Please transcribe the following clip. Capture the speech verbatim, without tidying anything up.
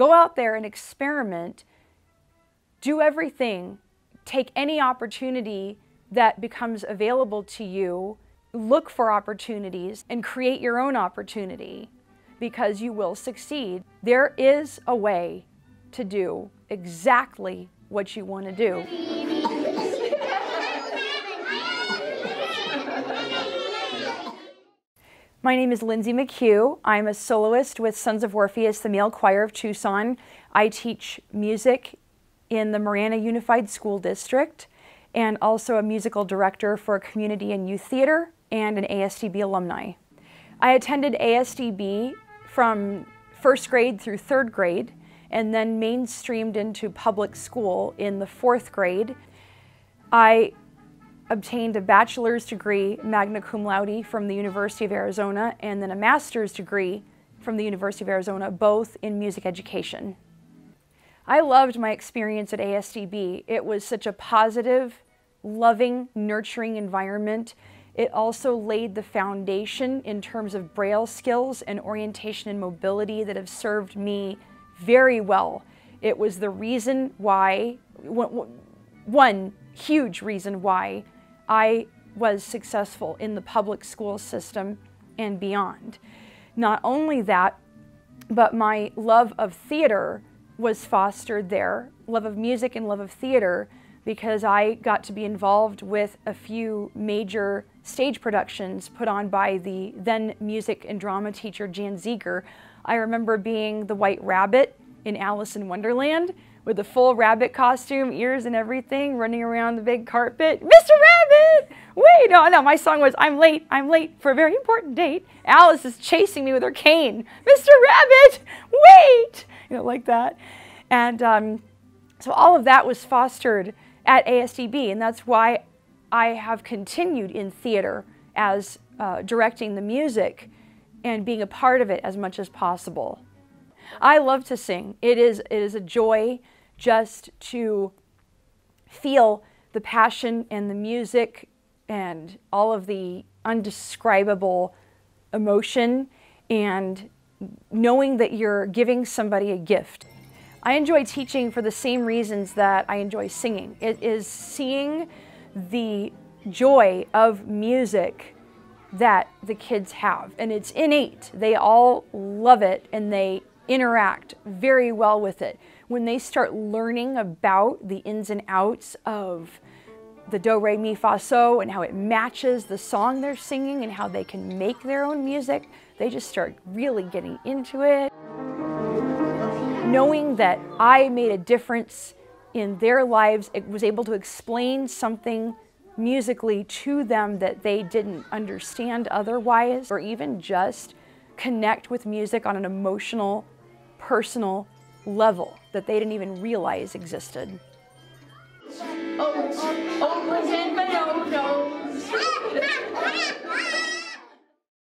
Go out there and experiment. Do everything. Take any opportunity that becomes available to you. Look for opportunities and create your own opportunity, because you will succeed. There is a way to do exactly what you want to do. My name is Lindsay McHugh. I'm a soloist with Sons of Orpheus, the male choir of Tucson. I teach music in the Marana Unified School District, and also a musical director for a community and youth theater and an A S D B alumni. I attended A S D B from first grade through third grade, and then mainstreamed into public school in the fourth grade. I obtained a bachelor's degree, magna cum laude, from the University of Arizona, and then a master's degree from the University of Arizona, both in music education. I loved my experience at A S D B. It was such a positive, loving, nurturing environment. It also laid the foundation in terms of Braille skills and orientation and mobility that have served me very well. It was the reason why, one huge reason why, I was successful in the public school system and beyond. Not only that, but my love of theater was fostered there, love of music and love of theater, because I got to be involved with a few major stage productions put on by the then music and drama teacher, Jan Zieger. I remember being the White Rabbit in Alice in Wonderland with a full rabbit costume, ears and everything, running around the big carpet. Mister Rabbit! Wait, no, no, my song was, I'm late, I'm late for a very important date. Alice is chasing me with her cane. Mister Rabbit, wait! You know, like that. And um, so all of that was fostered at A S D B, and that's why I have continued in theater as uh, directing the music and being a part of it as much as possible. I love to sing. It is, it is a joy just to feel the passion and the music and all of the indescribable emotion and knowing that you're giving somebody a gift. I enjoy teaching for the same reasons that I enjoy singing. It is seeing the joy of music that the kids have, and it's innate. They all love it and they interact very well with it. When they start learning about the ins and outs of the do, re, mi, fa, so, and how it matches the song they're singing and how they can make their own music, they just start really getting into it. Knowing that I made a difference in their lives, it was able to explain something musically to them that they didn't understand otherwise, or even just connect with music on an emotional, personal level that they didn't even realize existed. Oh, oh, oh, pretend, but no, no.